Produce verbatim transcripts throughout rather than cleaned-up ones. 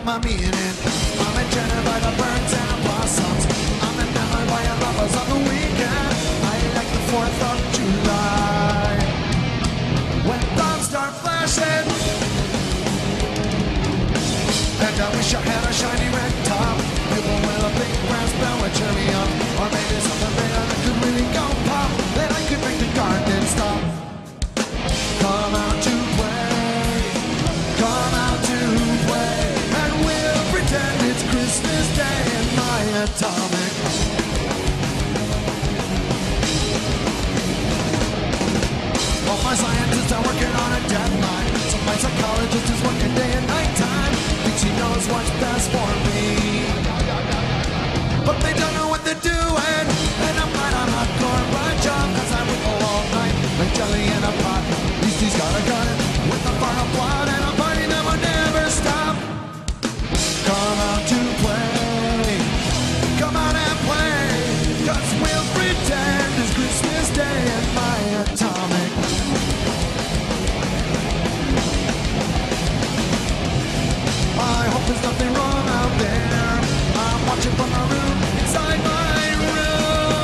get my meaning. I'm enchanted by the burns and the blossoms. I'm enamored by your lovers on the weekend. I like the fourth of July, when bombs start flashing, and I wish I had a shiny red top, people with a big brass bell and cherry on, or maybe something better that could really go pop, that I could make the garden stop. Come out to play, come out to play, and we'll pretend it's Christmas Day in my atomic. All my scientists are working on a deadline, so my psychologist is working day and night time. She knows what's best for me, but they don't know what they're doing. And I'm glad I'm not Gorbachev, cause I would go all night like jelly in a pot. At least he's got a gun with a final plot and a party that would never stop. Come out to play, come out and play, cause we'll pretend it's Christmas Day in my atomic. I hope there's nothing wrong out there. I'm watching from my room, inside my room.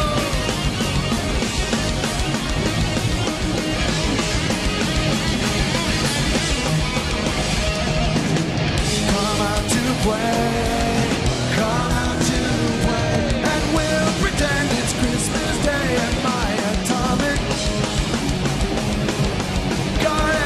Come out to play, come out to play, and we'll pretend it's Christmas Day in my atomic garden.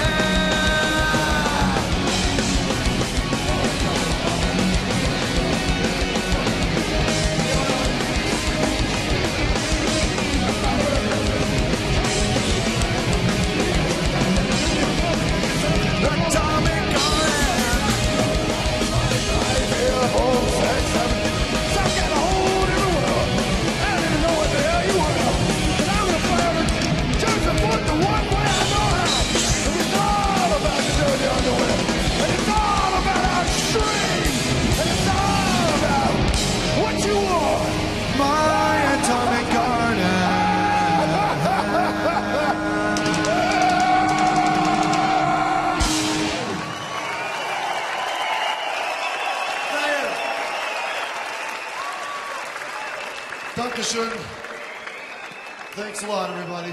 Thanks a lot, everybody.